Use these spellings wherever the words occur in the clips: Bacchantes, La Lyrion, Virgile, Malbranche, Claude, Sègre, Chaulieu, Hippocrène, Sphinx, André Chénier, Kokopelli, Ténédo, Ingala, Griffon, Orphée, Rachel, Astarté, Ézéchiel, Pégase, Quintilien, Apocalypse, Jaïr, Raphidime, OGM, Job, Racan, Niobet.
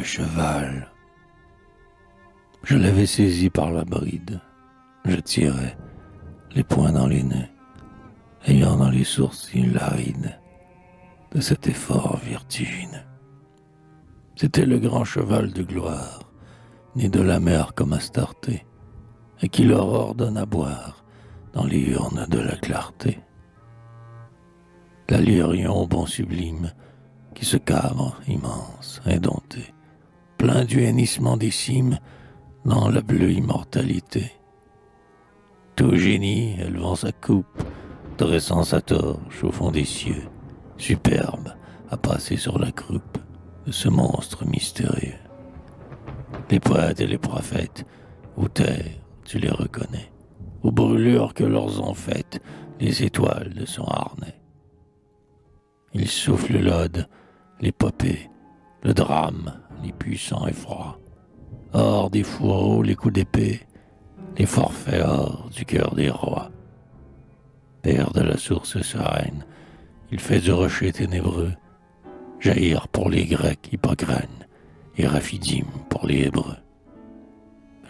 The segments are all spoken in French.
le cheval. Je l'avais saisi par la bride. Je tirais, les poings dans les nez, ayant dans les sourcils arides de cet effort vertigineux. C'était le grand cheval de gloire, né de la mer comme Astarté, et qui leur ordonne à boire dans les urnes de la clarté. La Lyrion, bon sublime, qui se cabre, immense, indompté, plein du hennissement des cimes, dans la bleue immortalité. Tout génie, élevant sa coupe, dressant sa torche au fond des cieux, superbe, à passer sur la croupe de ce monstre mystérieux. Les poètes et les prophètes, aux terres, tu les reconnais, aux brûlures que leurs ont faites les étoiles de son harnais. Il souffle l'ode, l'épopée, le drame, les puissants effrois, hors des fourreaux les coups d'épée, les forfaits hors du cœur des rois. Père de la source sereine, il fait du rocher ténébreux Jaïr pour les Grecs Hippocrène et Raphidime pour les Hébreux.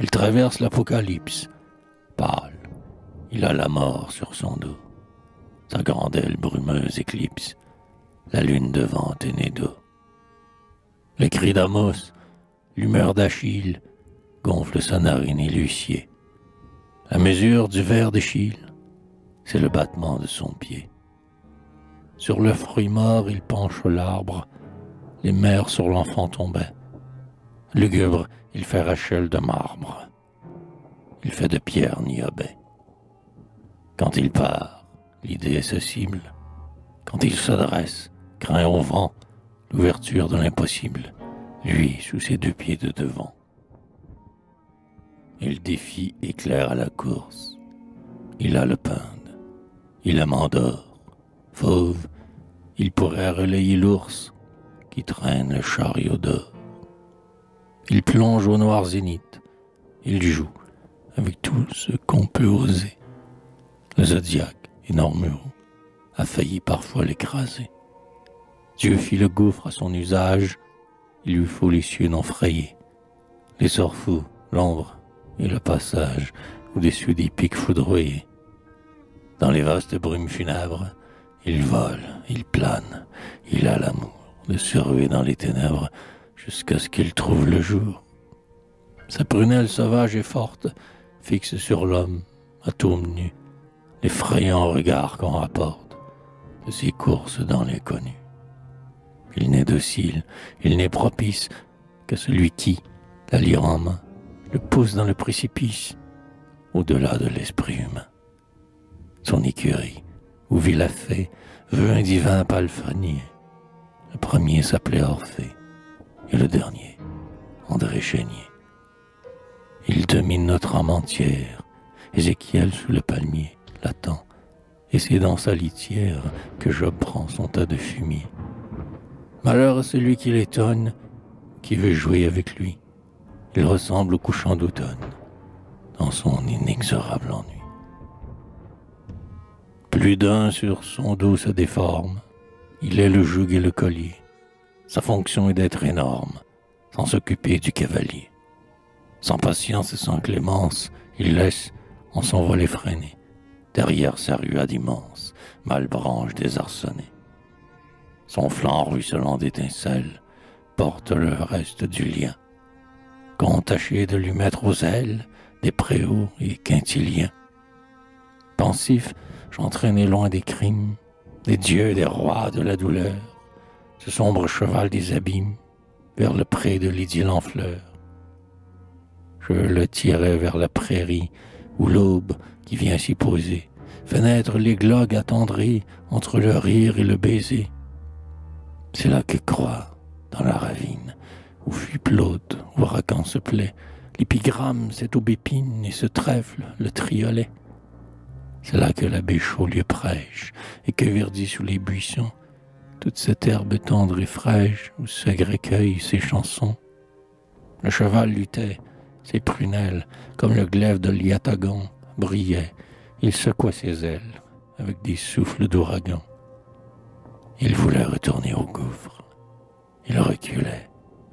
Il traverse l'Apocalypse, pâle, il a la mort sur son dos, sa grande aile brumeuse éclipse la lune devant Ténédo. Le cri d'Amos, l'humeur d'Achille, gonfle sa narine éluciée. La mesure du ver d'Échille, c'est le battement de son pied. Sur le fruit mort, il penche l'arbre, les mères sur l'enfant tombaient. Lugubre, il fait Rachel de marbre, il fait de pierre Niobet. Quand il part, l'idée se cible, quand il s'adresse, craint au vent, l'ouverture de l'impossible, lui sous ses deux pieds de devant. Il défie éclair à la course, il a le pinde, il a Mandore, fauve, il pourrait relayer l'ours qui traîne le chariot d'or. Il plonge au noir zénith, il joue avec tout ce qu'on peut oser. Le zodiaque, énorme héros, a failli parfois l'écraser. Dieu fit le gouffre à son usage, il lui faut les cieux non frayés, les sorts fous, l'ombre et le passage au-dessus des pics foudroyés. Dans les vastes brumes funèbres, il vole, il plane, il a l'amour de se ruer dans les ténèbres jusqu'à ce qu'il trouve le jour. Sa prunelle sauvage et forte fixe sur l'homme, à tombe nue, l'effrayant regard qu'on rapporte de ses courses dans l'inconnu. Il n'est docile, il n'est propice qu'à celui qui, la lyre en main, le pousse dans le précipice, au-delà de l'esprit humain. Son écurie, où vit la fée, veut un divin palefrenier. Le premier s'appelait Orphée, et le dernier, André Chénier. Il domine notre âme entière, Ézéchiel sous le palmier l'attend, et c'est dans sa litière que Job prend son tas de fumier. Malheur à celui qui l'étonne, qui veut jouer avec lui. Il ressemble au couchant d'automne, dans son inexorable ennui. Plus d'un sur son dos se déforme, il est le joug et le collier. Sa fonction est d'être énorme, sans s'occuper du cavalier. Sans patience et sans clémence, il laisse, on s'en va l'effréner, derrière sa ruade immense, Malbranche désarçonnée. Son flanc ruisselant d'étincelles porte le reste du lien, qu'ont tâché de lui mettre aux ailes des préaux et Quintiliens. Pensif, j'entraînais loin des crimes, des dieux, des rois, de la douleur, ce sombre cheval des abîmes, vers le pré de l'idylle en fleurs. Je le tirais vers la prairie, où l'aube qui vient s'y poser fait naître les glogues attendris entre le rire et le baiser. C'est là que croît, dans la ravine, où fuit Claude, où Racan se plaît, l'épigramme, cette aubépine et ce trèfle, le triolet. C'est là que l'abbé Chaulieu prêche, et que verdit sous les buissons toute cette herbe tendre et fraîche, où Sègre recueille ses chansons. Le cheval luttait, ses prunelles, comme le glaive de l'Iataghan, brillaient, il secoua ses ailes, avec des souffles d'ouragan. Il voulait retourner au gouffre, il reculait,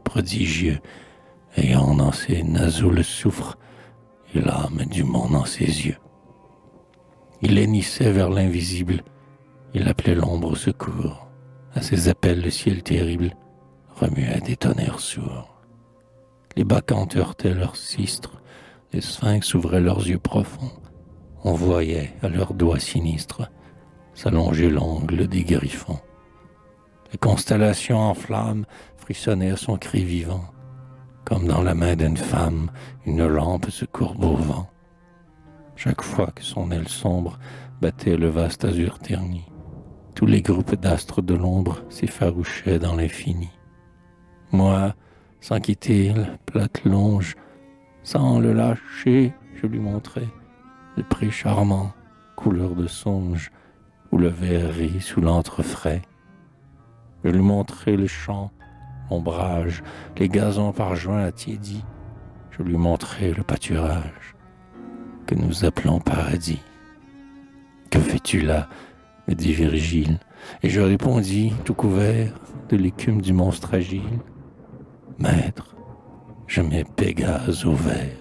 prodigieux, ayant dans ses naseaux le soufre et l'âme du monde dans ses yeux. Il hennissait vers l'invisible, il appelait l'ombre au secours. À ses appels, le ciel terrible remuait des tonnerres sourds. Les bacchantes heurtaient leurs sistres, les sphinx ouvraient leurs yeux profonds. On voyait à leurs doigts sinistres s'allonger l'ongle des griffons. Les constellations en flammes frissonnaient à son cri vivant. Comme dans la main d'une femme, une lampe se courbe au vent. Chaque fois que son aile sombre battait le vaste azur terni, tous les groupes d'astres de l'ombre s'effarouchaient dans l'infini. Moi, sans quitter la plate longe, sans le lâcher, je lui montrais le pré charmant, couleur de songe, où le verre rit sous l'antre frais. Je lui montrais le champ, ombrage, les gazons par juin attiédis. Je lui montrais le pâturage que nous appelons paradis. « Que fais-tu là ?» me dit Virgile. Et je répondis, tout couvert de l'écume du monstre agile, « Maître, je mets Pégase au vert. »